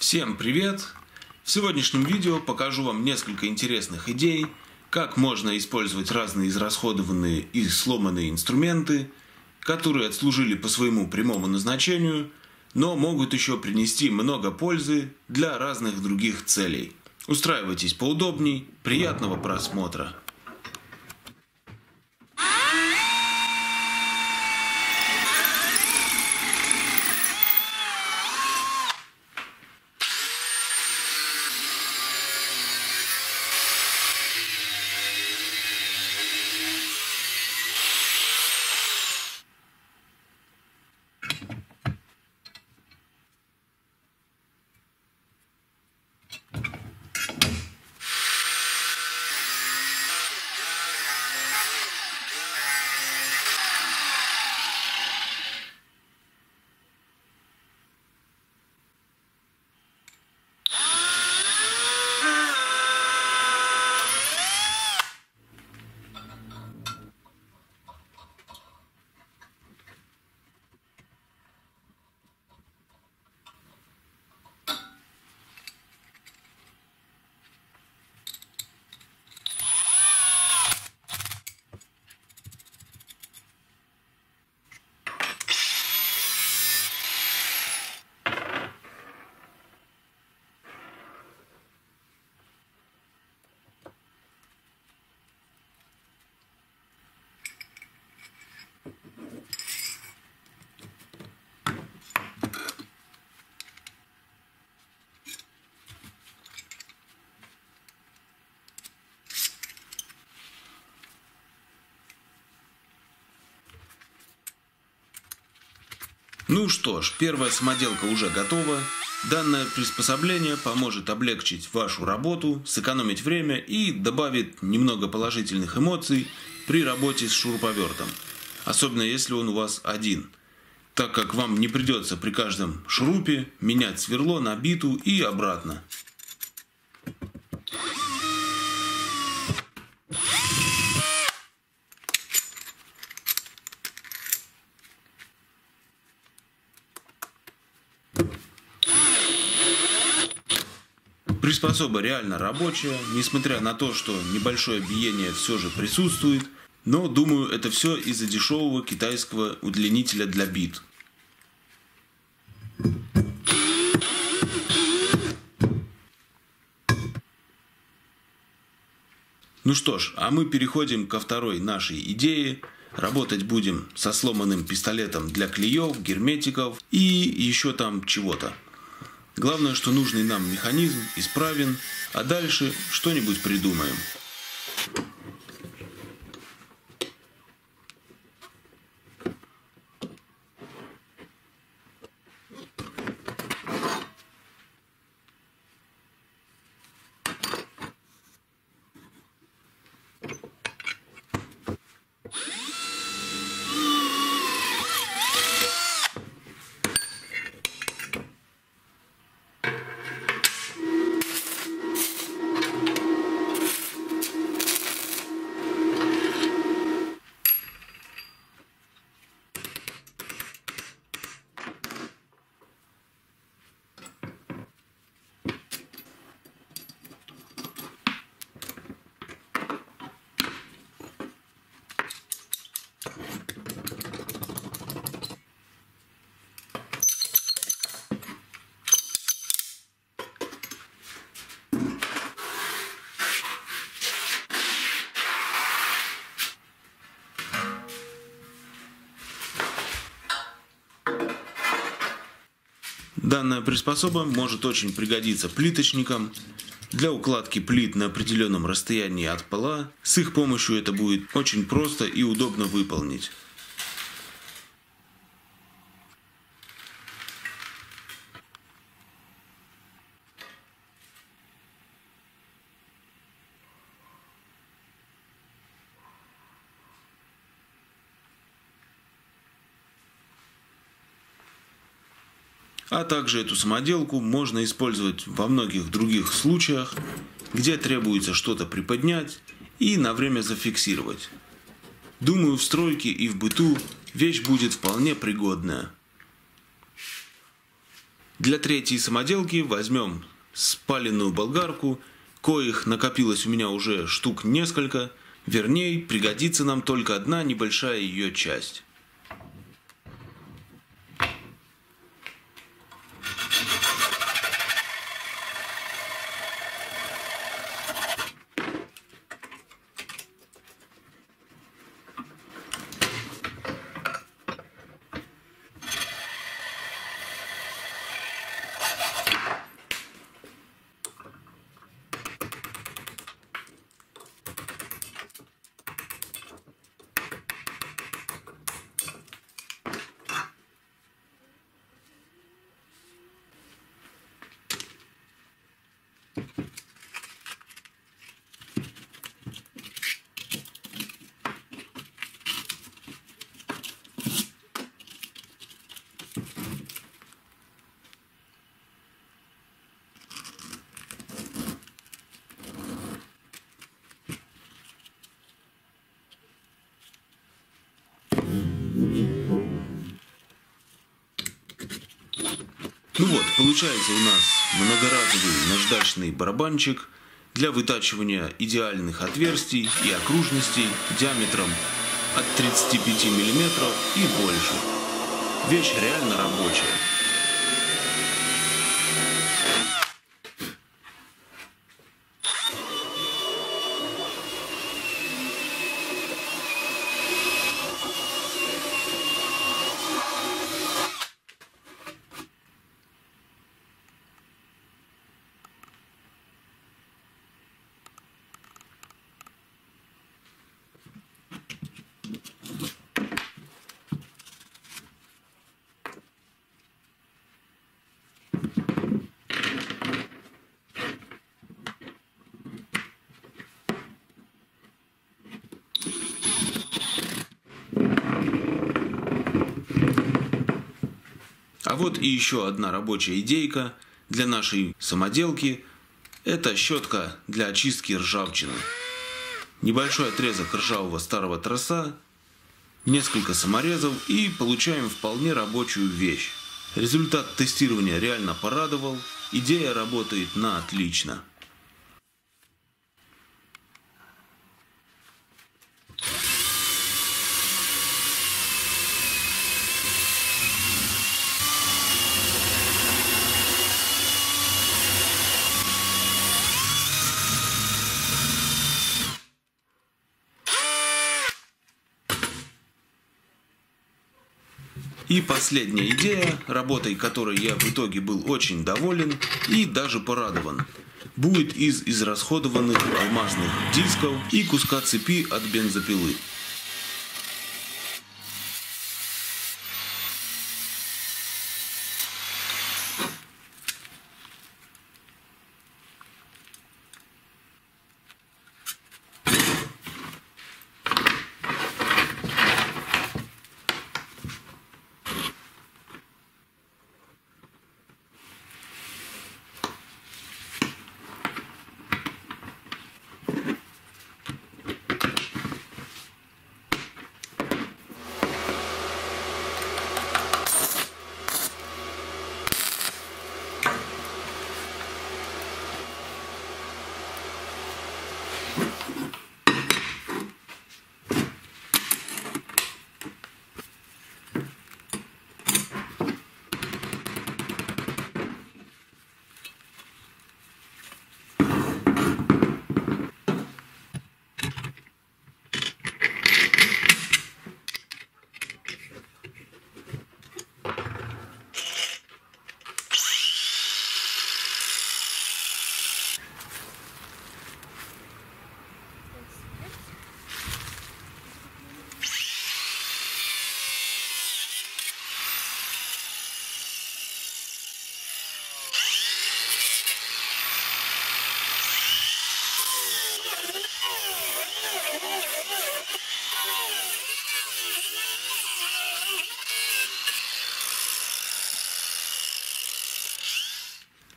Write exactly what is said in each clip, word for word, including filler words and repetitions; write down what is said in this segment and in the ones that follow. Всем привет! В сегодняшнем видео покажу вам несколько интересных идей, как можно использовать разные израсходованные и сломанные инструменты, которые отслужили по своему прямому назначению, но могут еще принести много пользы для разных других целей. Устраивайтесь поудобней, приятного просмотра! Ну что ж, первая самоделка уже готова. Данное приспособление поможет облегчить вашу работу, сэкономить время и добавит немного положительных эмоций при работе с шуруповертом. Особенно если он у вас один, так как вам не придется при каждом шурупе менять сверло на биту и обратно. Приспособа реально рабочая, несмотря на то, что небольшое биение все же присутствует, но думаю, это все из-за дешевого китайского удлинителя для бит. Ну что ж, а мы переходим ко второй нашей идее. Работать будем со сломанным пистолетом для клеев, герметиков и еще там чего-то. Главное, что нужный нам механизм исправен, а дальше что-нибудь придумаем. Данная приспособа может очень пригодиться плиточникам для укладки плит на определенном расстоянии от пола. С их помощью это будет очень просто и удобно выполнить. А также эту самоделку можно использовать во многих других случаях, где требуется что-то приподнять и на время зафиксировать. Думаю, в стройке и в быту вещь будет вполне пригодная. Для третьей самоделки возьмем спаленную болгарку, коих накопилось у меня уже штук несколько, вернее, пригодится нам только одна небольшая ее часть. Ну вот, получается у нас многоразовый наждачный барабанчик для вытачивания идеальных отверстий и окружностей диаметром от тридцати пяти миллиметров и больше. Вещь реально рабочая. А вот и еще одна рабочая идейка для нашей самоделки – это щетка для очистки ржавчины. Небольшой отрезок ржавого старого троса, несколько саморезов и получаем вполне рабочую вещь. Результат тестирования реально порадовал, идея работает на отлично. И последняя идея, работой которой я в итоге был очень доволен и даже порадован, будет из израсходованных алмазных дисков и куска цепи от бензопилы.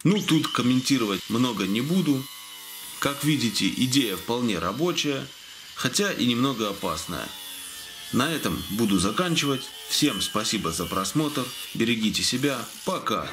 Ну, тут комментировать много не буду. Как видите, идея вполне рабочая, хотя и немного опасная. На этом буду заканчивать. Всем спасибо за просмотр. Берегите себя. Пока!